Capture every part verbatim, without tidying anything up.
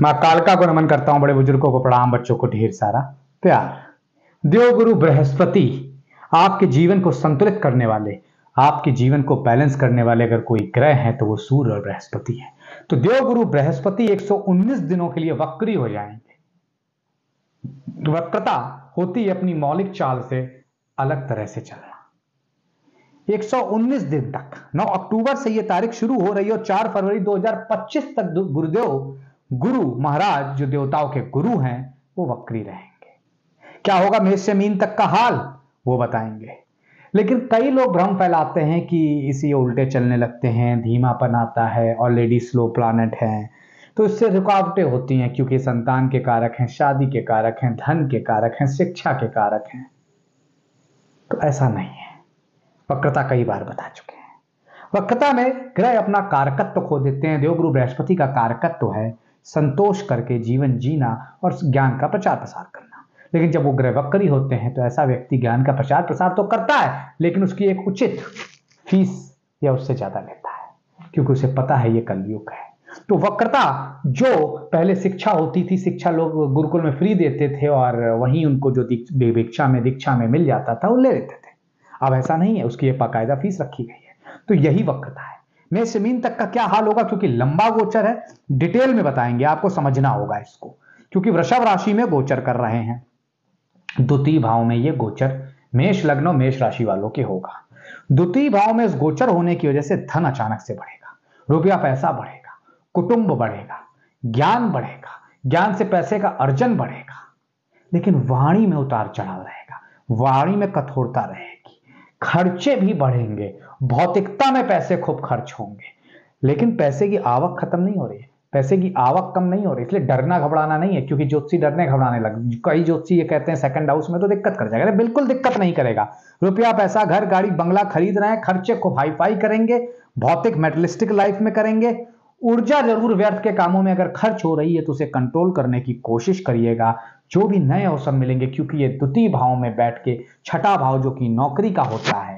माँ कालका को नमन करता हूँ, बड़े बुजुर्गों को प्रणाम, बच्चों को ढेर सारा प्यार। देवगुरु बृहस्पति आपके जीवन को संतुलित करने वाले, आपके जीवन को बैलेंस करने वाले अगर कोई ग्रह है तो वो सूर्य और बृहस्पति है। तो देवगुरु बृहस्पति एक सौ उन्नीस दिनों के लिए वक्री हो जाएंगे। वक्रता होती है अपनी मौलिक चाल से अलग तरह से चलना। एक सौ उन्नीस दिन तक, नौ अक्टूबर से यह तारीख शुरू हो रही है और चार फरवरी दो हज़ार पच्चीस तक गुरुदेव गुरु महाराज जो देवताओं के गुरु हैं वो वक्री रहेंगे। क्या होगा मेष से मीन तक का हाल वो बताएंगे। लेकिन कई लोग भ्रम फैलाते हैं कि इसी उल्टे चलने लगते हैं, धीमापन आता है, ऑलरेडी स्लो प्लानेट हैं, तो इससे रुकावटें होती हैं क्योंकि संतान के कारक हैं, शादी के कारक हैं, धन के कारक हैं, शिक्षा के कारक हैं। तो ऐसा नहीं है, वक्रता कई बार बता चुके हैं। वक्रता में ग्रह अपना कारकत्व खो देते हैं। देवगुरु बृहस्पति का कारकत्व है संतोष करके जीवन जीना और ज्ञान का प्रचार प्रसार करना। लेकिन जब वो ग्रह वक्री होते हैं तो ऐसा व्यक्ति ज्ञान का प्रचार प्रसार तो करता है लेकिन उसकी एक उचित फीस या उससे ज्यादा लेता है क्योंकि उसे पता है ये कलयुग है। तो वक्रता जो पहले शिक्षा होती थी, शिक्षा लोग गुरुकुल में फ्री देते थे और वहीं उनको जो भिक्षा में दीक्षा में मिल जाता था वो ले लेते थे। अब ऐसा नहीं है, उसकी ये बाकायदा फीस रखी गई है। तो यही वक्रता है। मेष से मीन तक का क्या हाल होगा, क्योंकि लंबा गोचर है, डिटेल में बताएंगे, आपको समझना होगा इसको, क्योंकि वृषभ राशि में गोचर कर रहे हैं, द्वितीय भाव में ये गोचर मेष लग्न और मेष राशि वालों के होगा। द्वितीय भाव में इस गोचर होने की वजह से धन अचानक से बढ़ेगा, रुपया पैसा बढ़ेगा, कुटुंब बढ़ेगा, ज्ञान बढ़ेगा, ज्ञान से पैसे का अर्जन बढ़ेगा। लेकिन वाणी में उतार चढ़ाव रहेगा, वाणी में कठोरता रहेगी, खर्चे भी बढ़ेंगे, भौतिकता में पैसे खूब खर्च होंगे लेकिन पैसे की आवक खत्म नहीं हो रही है, पैसे की आवक कम नहीं हो रही। इसलिए डरना घबराना नहीं है, क्योंकि ज्योतिषी डरने घबराने लगे। कई ज्योतिषी ये कहते हैं सेकंड हाउस में तो दिक्कत कर जाएगा। बिल्कुल दिक्कत नहीं करेगा। रुपया पैसा घर गाड़ी बंगला खरीद रहे हैं, खर्चे को हाई फाई करेंगे, भौतिक मेटलिस्टिक लाइफ में करेंगे। ऊर्जा जरूर व्यर्थ के कामों में अगर खर्च हो रही है तो उसे कंट्रोल करने की कोशिश करिएगा। जो भी नए अवसर मिलेंगे, क्योंकि ये द्वितीय भाव में बैठ के छठा भाव जो कि नौकरी का होता है,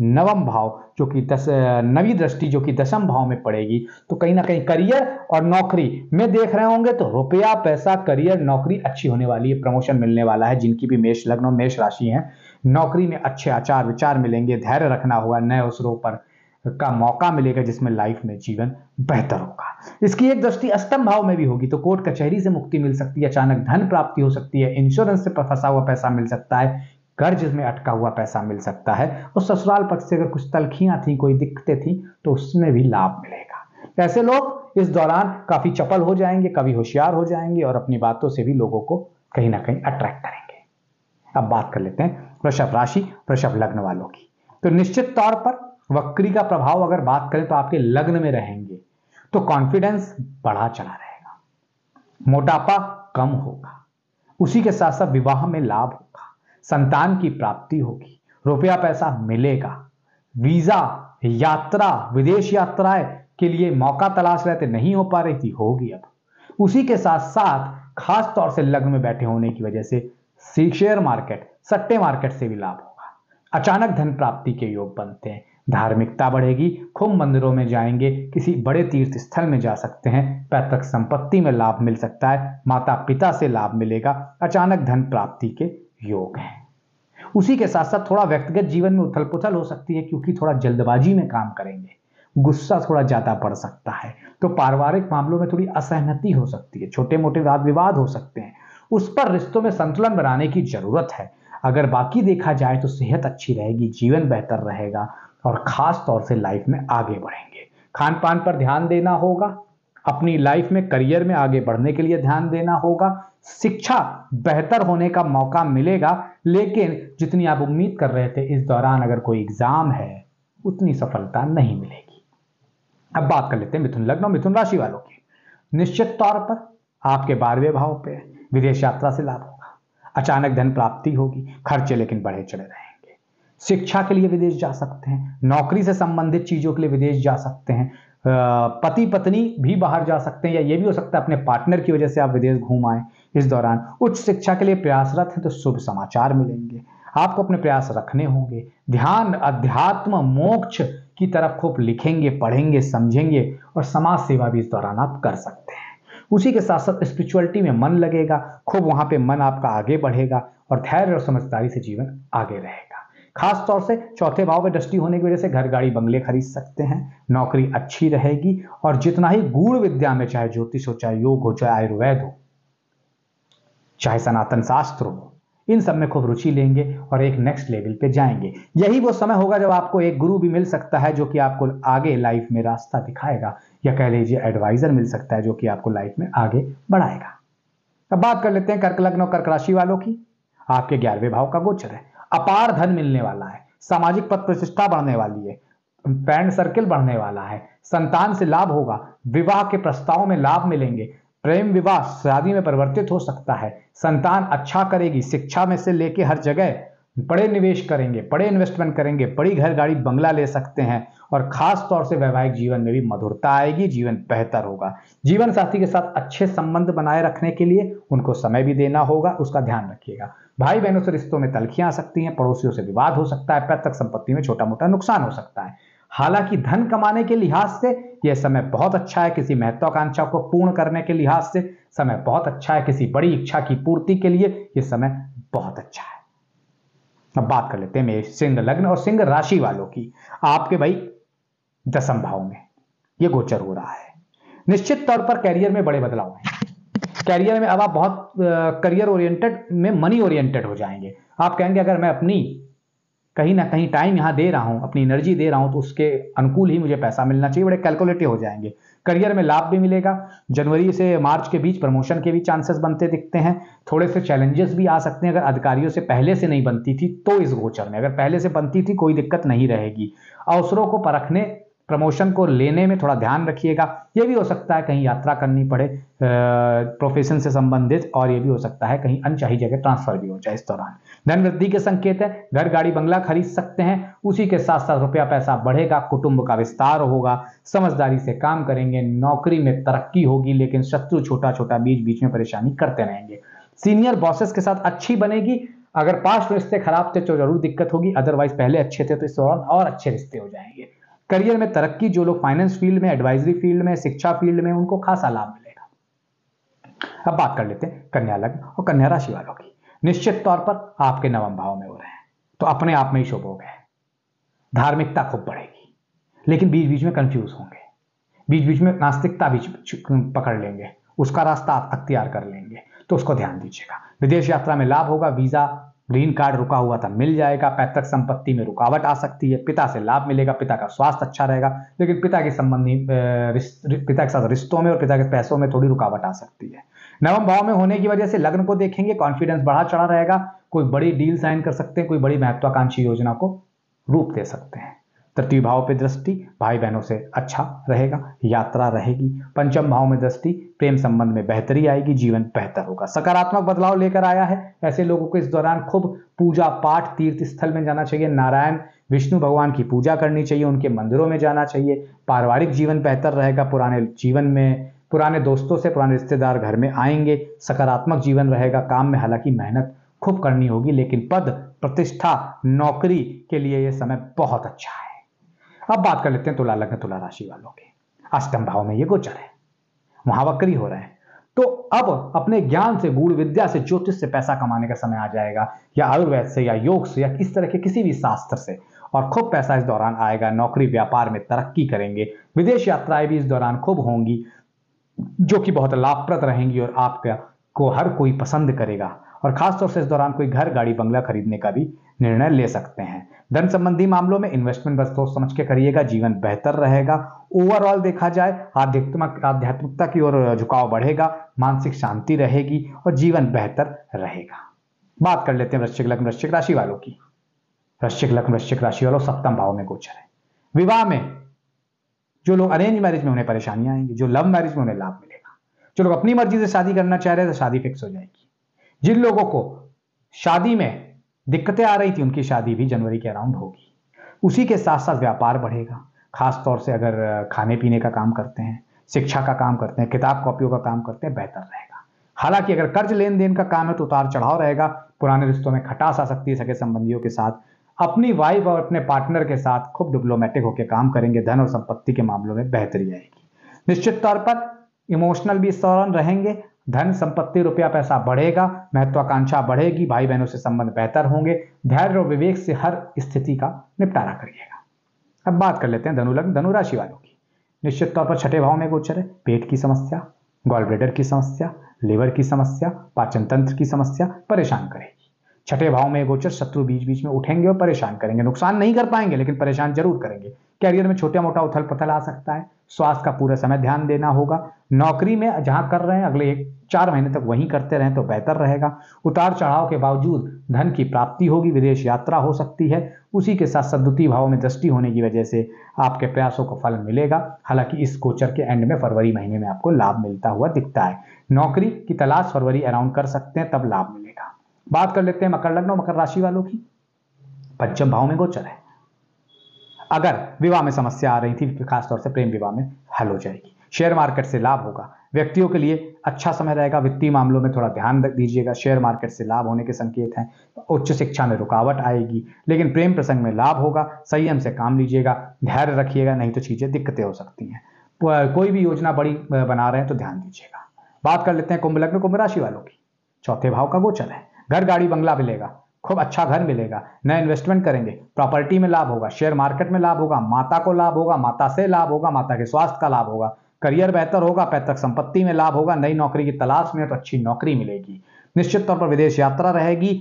नवम भाव जो कि दस नवी दृष्टि जो कि दशम भाव में पड़ेगी, तो कहीं ना कहीं करियर और नौकरी में देख रहे होंगे तो रुपया पैसा करियर नौकरी अच्छी होने वाली है, प्रमोशन मिलने वाला है। जिनकी भी मेष लग्न और मेष राशि है, नौकरी में अच्छे आचार विचार मिलेंगे, धैर्य रखना होगा, नए अवसरों पर का मौका मिलेगा जिसमें लाइफ में जीवन बेहतर होगा। इसकी एक दृष्टि अष्टम भाव में भी होगी तो कोर्ट कचहरी से मुक्ति मिल सकती है, अचानक धन प्राप्ति हो सकती है, इंश्योरेंस से फंसा हुआ पैसा मिल सकता है, कर्ज में अटका हुआ पैसा मिल सकता है, और ससुराल पक्ष से अगर कुछ तलखियां थी, कोई दिक्कतें थी तो उसमें भी लाभ मिलेगा। ऐसे लोग इस दौरान काफी चपल हो जाएंगे, कभी होशियार हो जाएंगे और अपनी बातों से भी लोगों को कहीं ना कहीं अट्रैक्ट करेंगे। अब बात कर लेते हैं वृषभ राशि वृषभ लग्न वालों की। तो निश्चित तौर पर वक्री का प्रभाव अगर बात करें तो आपके लग्न में रहेंगे तो कॉन्फिडेंस बढ़ा चला रहेगा, मोटापा कम होगा, उसी के साथ साथ विवाह में लाभ होगा, संतान की प्राप्ति होगी, रुपया पैसा मिलेगा, वीजा यात्रा विदेश यात्राएं के लिए मौका तलाश रहे थे नहीं हो पा रही थी, होगी अब। उसी के साथ साथ खास तौर से लग्न में बैठे होने की वजह से शेयर मार्केट सट्टे मार्केट से भी लाभ होगा, अचानक धन प्राप्ति के योग बनते हैं, धार्मिकता बढ़ेगी, खूब मंदिरों में जाएंगे, किसी बड़े तीर्थ स्थल में जा सकते हैं, पैतृक संपत्ति में लाभ मिल सकता है, माता पिता से लाभ मिलेगा, अचानक धन प्राप्ति के योग है। उसी के साथ साथ थोड़ा व्यक्तिगत जीवन में उथल पुथल हो सकती है क्योंकि थोड़ा जल्दबाजी में काम करेंगे, गुस्सा थोड़ा ज्यादा पड़ सकता है, तो पारिवारिक मामलों में थोड़ी असहमति हो सकती है, छोटे मोटे वाद विवाद हो सकते हैं, उस पर रिश्तों में संतुलन बनाने की जरूरत है। अगर बाकी देखा जाए तो सेहत अच्छी रहेगी, जीवन बेहतर रहेगा और खास तौर से लाइफ में आगे बढ़ेंगे। खान पान पर ध्यान देना होगा, अपनी लाइफ में करियर में आगे बढ़ने के लिए ध्यान देना होगा, शिक्षा बेहतर होने का मौका मिलेगा लेकिन जितनी आप उम्मीद कर रहे थे इस दौरान अगर कोई एग्जाम है उतनी सफलता नहीं मिलेगी। अब बात कर लेते हैं मिथुन लग्न और मिथुन राशि वालों की। निश्चित तौर पर आपके बारहवें भाव पे विदेश यात्रा से लाभ होगा, अचानक धन प्राप्ति होगी, खर्चे लेकिन बढ़े चढ़े रहेंगे, शिक्षा के लिए विदेश जा सकते हैं, नौकरी से संबंधित चीजों के लिए विदेश जा सकते हैं, पति पत्नी भी बाहर जा सकते हैं या ये भी हो सकता है अपने पार्टनर की वजह से आप विदेश घूम आए। इस दौरान उच्च शिक्षा के लिए प्रयासरत हैं तो शुभ समाचार मिलेंगे, आपको अपने प्रयास रखने होंगे, ध्यान अध्यात्म मोक्ष की तरफ खूब लिखेंगे, पढ़ेंगे, समझेंगे और समाज सेवा भी इस दौरान आप कर सकते हैं। उसी के साथ साथ स्पिरिचुअलिटी में मन लगेगा, खूब वहां पे मन आपका आगे बढ़ेगा और धैर्य और समझदारी से जीवन आगे रहेगा। खास तौर से चौथे भाव में दृष्टि होने की वजह से घर, गाड़ी, बंगले खरीद सकते हैं, नौकरी अच्छी रहेगी। और जितना ही गूढ़ विद्या में, चाहे ज्योतिष हो, चाहे योग हो, चाहे आयुर्वेद हो, चाहे सनातन शास्त्र हो, इन सब में खूब रुचि लेंगे और एक नेक्स्ट लेवल पे जाएंगे। यही वो समय होगा जब आपको एक गुरु भी मिल सकता है जो कि आपको आगे लाइफ में रास्ता दिखाएगा, या कह लीजिए एडवाइजर मिल सकता है जो कि आपको लाइफ में आगे बढ़ाएगा। अब बात कर लेते हैं कर्क लग्न और कर्क राशि वालों की। आपके ग्यारहवें भाव का गोचर है, अपार धन मिलने वाला है, सामाजिक पद प्रतिष्ठा बढ़ने वाली है, फ्रेंड सर्किल बढ़ने वाला है, संतान से लाभ होगा, विवाह के प्रस्ताव में लाभ मिलेंगे, प्रेम विवाह शादी में परिवर्तित हो सकता है, संतान अच्छा करेगी, शिक्षा में से लेके हर जगह बड़े निवेश करेंगे, बड़े इन्वेस्टमेंट करेंगे, बड़ी घर, गाड़ी, बंगला ले सकते हैं। और खास तौर से वैवाहिक जीवन में भी मधुरता आएगी, जीवन बेहतर होगा। जीवन साथी के साथ अच्छे संबंध बनाए रखने के लिए उनको समय भी देना होगा, उसका ध्यान रखिएगा। भाई बहनों से रिश्तों में तल्खियां आ सकती हैं, पड़ोसियों से विवाद हो सकता है, पैतृक संपत्ति में छोटा मोटा नुकसान हो सकता है। हालांकि धन कमाने के लिहाज से यह समय बहुत अच्छा है, किसी महत्वाकांक्षा को पूर्ण करने के लिहाज से समय बहुत अच्छा है, किसी बड़ी इच्छा की पूर्ति के लिए यह समय बहुत अच्छा है। अब बात कर लेते हैं सिंह लग्न और सिंह राशि वालों की। आपके भाई दसम भाव में यह गोचर हो रहा है। निश्चित तौर पर कैरियर में बड़े बदलाव हैं। कैरियर में अब आप बहुत करियर ओरिएंटेड में मनी ओरिएंटेड हो जाएंगे। आप कहेंगे अगर मैं अपनी कहीं ना कहीं टाइम यहाँ दे रहा हूँ, अपनी एनर्जी दे रहा हूँ, तो उसके अनुकूल ही मुझे पैसा मिलना चाहिए। बड़े कैलकुलेटिव हो जाएंगे। करियर में लाभ भी मिलेगा। जनवरी से मार्च के बीच प्रमोशन के भी चांसेस बनते दिखते हैं। थोड़े से चैलेंजेस भी आ सकते हैं। अगर अधिकारियों से पहले से नहीं बनती थी तो इस गोचर में, अगर पहले से बनती थी कोई दिक्कत नहीं रहेगी। अवसरों को परखने, प्रमोशन को लेने में थोड़ा ध्यान रखिएगा। यह भी हो सकता है कहीं यात्रा करनी पड़े प्रोफेशन से संबंधित, और यह भी हो सकता है कहीं अनचाही जगह ट्रांसफर भी हो जाए। इस दौरान धन वृद्धि के संकेत है। घर, गाड़ी, बंगला खरीद सकते हैं। उसी के साथ साथ रुपया पैसा बढ़ेगा, कुटुंब का विस्तार होगा, समझदारी से काम करेंगे, नौकरी में तरक्की होगी, लेकिन शत्रु छोटा छोटा बीच बीच में परेशानी करते रहेंगे। सीनियर बॉसेस के साथ अच्छी बनेगी। अगर पास्ट रिश्ते खराब थे तो जरूर दिक्कत होगी, अदरवाइज पहले अच्छे थे तो इस दौरान और अच्छे रिश्ते हो जाएंगे। करियर में तरक्की, जो लोग फाइनेंस फील्ड में, एडवाइजरी फील्ड में, शिक्षा फील्ड में, उनको खासा लाभ मिलेगा। अब बात कर लेते हैं कन्या लग्न और कन्या राशि वालों की। निश्चित तौर पर आपके नवम भाव में हो रहे हैं तो अपने आप में ही शुभ हो गए। धार्मिकता खूब बढ़ेगी, लेकिन बीच बीच में कंफ्यूज होंगे, बीच बीच में नास्तिकता भी पकड़ लेंगे, उसका रास्ता आप अख्तियार कर लेंगे, तो उसको ध्यान दीजिएगा। विदेश यात्रा में लाभ होगा। वीजा, ग्रीन कार्ड रुका हुआ था मिल जाएगा। पैतृक संपत्ति में रुकावट आ सकती है। पिता से लाभ मिलेगा। पिता का स्वास्थ्य अच्छा रहेगा, लेकिन पिता के संबंधी पिता के साथ रिश्तों में और पिता के पैसों में थोड़ी रुकावट आ सकती है। नवम भाव में होने की वजह से लग्न को देखेंगे, कॉन्फिडेंस बढ़ा चढ़ा रहेगा। कोई बड़ी डील साइन कर सकते हैं, कोई बड़ी महत्वाकांक्षी योजना को रूप दे सकते हैं। तृतीय भाव पे दृष्टि भाई बहनों से अच्छा रहेगा, यात्रा रहेगी। पंचम भाव में दृष्टि प्रेम संबंध में बेहतरी आएगी, जीवन बेहतर होगा। सकारात्मक बदलाव लेकर आया है। ऐसे लोगों को इस दौरान खूब पूजा पाठ, तीर्थ स्थल में जाना चाहिए, नारायण विष्णु भगवान की पूजा करनी चाहिए, उनके मंदिरों में जाना चाहिए। पारिवारिक जीवन बेहतर रहेगा। पुराने जीवन में, पुराने दोस्तों से, पुराने रिश्तेदार घर में आएंगे। सकारात्मक जीवन रहेगा। काम में हालांकि मेहनत खूब करनी होगी, लेकिन पद प्रतिष्ठा नौकरी के लिए यह समय बहुत अच्छा है। अब बात कर लेते हैं तुला लग्न तुला राशि वालों के। अष्टम भाव में ये गोचर है, वहां वक्री हो रहे हैं। तो अब अपने ज्ञान से, गूढ़ विद्या से, ज्योतिष से पैसा कमाने का समय आ जाएगा, या आयुर्वेद से, या योग से, या इस तरह के किसी भी शास्त्र से, और खूब पैसा इस दौरान आएगा। नौकरी व्यापार में तरक्की करेंगे। विदेश यात्राएं भी इस दौरान खूब होंगी, जो कि बहुत लाभप्रद रहेंगी और आपका को हर कोई पसंद करेगा। और खासतौर से इस दौरान कोई घर, गाड़ी, बंगला खरीदने का भी निर्णय ले सकते हैं। धन संबंधी मामलों में इन्वेस्टमेंट बस सोच समझ के करिएगा, जीवन बेहतर रहेगा। ओवरऑल देखा जाए आध्यात्मिक आध्यात्मिकता की ओर झुकाव बढ़ेगा, मानसिक शांति रहेगी और जीवन बेहतर रहेगा। बात कर लेते हैं वृश्चिक लग्न वृश्चिक राशि वालों की। वृश्चिक लग्न वृश्चिक राशि वालों सप्तम भाव में गोचर है। विवाह में जो लोग अरेंज मैरिज में, उन्हें परेशानियां आएंगी। जो लव मैरिज में, उन्हें लाभ मिलेगा। जो लोग अपनी मर्जी से शादी करना चाह रहे हैं तो शादी फिक्स हो जाएगी। जिन लोगों को शादी में दिक्कतें आ रही थी, उनकी शादी भी जनवरी के अराउंड होगी। उसी के साथ साथ व्यापार बढ़ेगा। खास तौर से अगर खाने पीने का काम करते हैं, शिक्षा का काम करते हैं, किताब कॉपियों का काम करते हैं, बेहतर रहेगा। हालांकि अगर कर्ज लेन देन का काम है तो उतार चढ़ाव रहेगा। पुराने रिश्तों में खटास आ सकती है। सगे संबंधियों के साथ, अपनी वाइफ और अपने पार्टनर के साथ खूब डिप्लोमेटिक होकर काम करेंगे। धन और संपत्ति के मामलों में बेहतरी आएगी। निश्चित तौर पर इमोशनल भी इस दौरान रहेंगे। धन संपत्ति रुपया पैसा बढ़ेगा, महत्वाकांक्षा बढ़ेगी, भाई बहनों से संबंध बेहतर होंगे। धैर्य और विवेक से हर स्थिति का निपटारा करिएगा। अब बात कर लेते हैं धनुलग्न धनुराशि वालों की। निश्चित तौर पर छठे भाव में गोचर है। पेट की समस्या, गॉल ब्लैडर की समस्या, लीवर की समस्या, पाचन तंत्र की समस्या परेशान करेगी। छठे भाव में गोचर शत्रु बीच बीच में उठेंगे और परेशान करेंगे। नुकसान नहीं कर पाएंगे लेकिन परेशान जरूर करेंगे। कैरियर में छोटा मोटा उथल पथल आ सकता है। स्वास्थ्य का पूरा समय ध्यान देना होगा। नौकरी में जहां कर रहे हैं अगले एक चार महीने तक वहीं करते रहें तो बेहतर रहेगा। उतार चढ़ाव के बावजूद धन की प्राप्ति होगी। विदेश यात्रा हो सकती है। उसी के साथ सद्वितीय भाव में दृष्टि होने की वजह से आपके प्रयासों को फल मिलेगा। हालांकि इस गोचर के एंड में फरवरी महीने में आपको लाभ मिलता हुआ दिखता है। नौकरी की तलाश फरवरी अराउंड कर सकते हैं, तब लाभ मिलेगा। बात कर लेते हैं मकर लग्न और मकर राशि वालों की। पंचम भाव में गोचर है। अगर विवाह में समस्या आ रही थी, खासतौर से प्रेम विवाह में, हल हो जाएगी। शेयर मार्केट से लाभ होगा। व्यक्तियों के लिए अच्छा समय रहेगा। वित्तीय मामलों में थोड़ा ध्यान दीजिएगा। शेयर मार्केट से लाभ होने के संकेत हैं। उच्च शिक्षा में रुकावट आएगी लेकिन प्रेम प्रसंग में लाभ होगा। संयम से काम लीजिएगा, धैर्य रखिएगा, नहीं तो चीजें दिक्कतें हो सकती हैं। कोई भी योजना बड़ी बना रहे हैं तो ध्यान दीजिएगा। बात कर लेते हैं कुंभ लग्न कुंभ राशि वालों की। चौथे भाव का गोचर है। घर गाड़ी बंगला मिलेगा, खूब अच्छा घर मिलेगा। नए इन्वेस्टमेंट करेंगे, प्रॉपर्टी में लाभ होगा, शेयर मार्केट में लाभ होगा, माता को लाभ होगा, माता से लाभ होगा, माता के स्वास्थ्य का लाभ होगा। करियर बेहतर होगा, पैतृक संपत्ति में लाभ होगा। नई नौकरी की तलाश में तो अच्छी नौकरी मिलेगी। निश्चित तौर पर विदेश यात्रा रहेगी।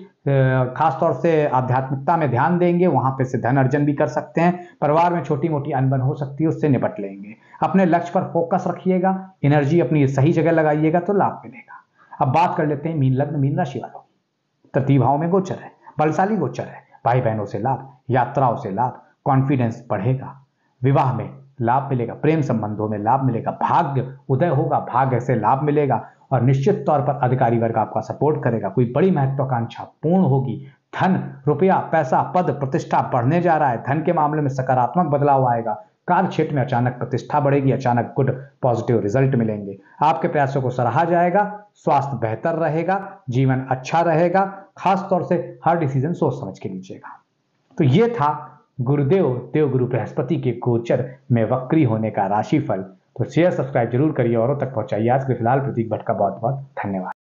खासतौर से आध्यात्मिकता में ध्यान देंगे, वहां पे से धन अर्जन भी कर सकते हैं। परिवार में छोटी मोटी अनबन हो सकती है, उससे निपट लेंगे। अपने लक्ष्य पर फोकस रखिएगा, एनर्जी अपनी सही जगह लगाइएगा तो लाभ मिलेगा। अब बात कर लेते हैं मीन लग्न मीन राशि वालों की। तृतीय भाव में गोचर है, बलशाली गोचर है। भाई बहनों से लाभ, यात्राओं से लाभ, कॉन्फिडेंस बढ़ेगा, विवाह में लाभ मिलेगा, प्रेम संबंधों में लाभ मिलेगा, भाग्य उदय होगा, भाग्य से लाभ मिलेगा। और निश्चित तौर पर अधिकारी वर्ग आपका सपोर्ट करेगा। कोई बड़ी महत्वाकांक्षा पूर्ण होगी। धन रुपया पैसा पद प्रतिष्ठा बढ़ने जा रहा है। धन के मामले में सकारात्मक बदलाव आएगा। कार्य क्षेत्र में अचानक प्रतिष्ठा बढ़ेगी, अचानक गुड पॉजिटिव रिजल्ट मिलेंगे। आपके प्रयासों को सराहा जाएगा। स्वास्थ्य बेहतर रहेगा, जीवन अच्छा रहेगा। खासतौर से हर डिसीजन सोच समझ के लीजिएगा। तो ये था गुरुदेव देवगुरु बृहस्पति के गोचर में वक्री होने का राशिफल। तो शेयर सब्सक्राइब जरूर करिए, औरों तक पहुंचाइए। आज के फिलहाल प्रतीक भट्ट का बहुत बहुत धन्यवाद।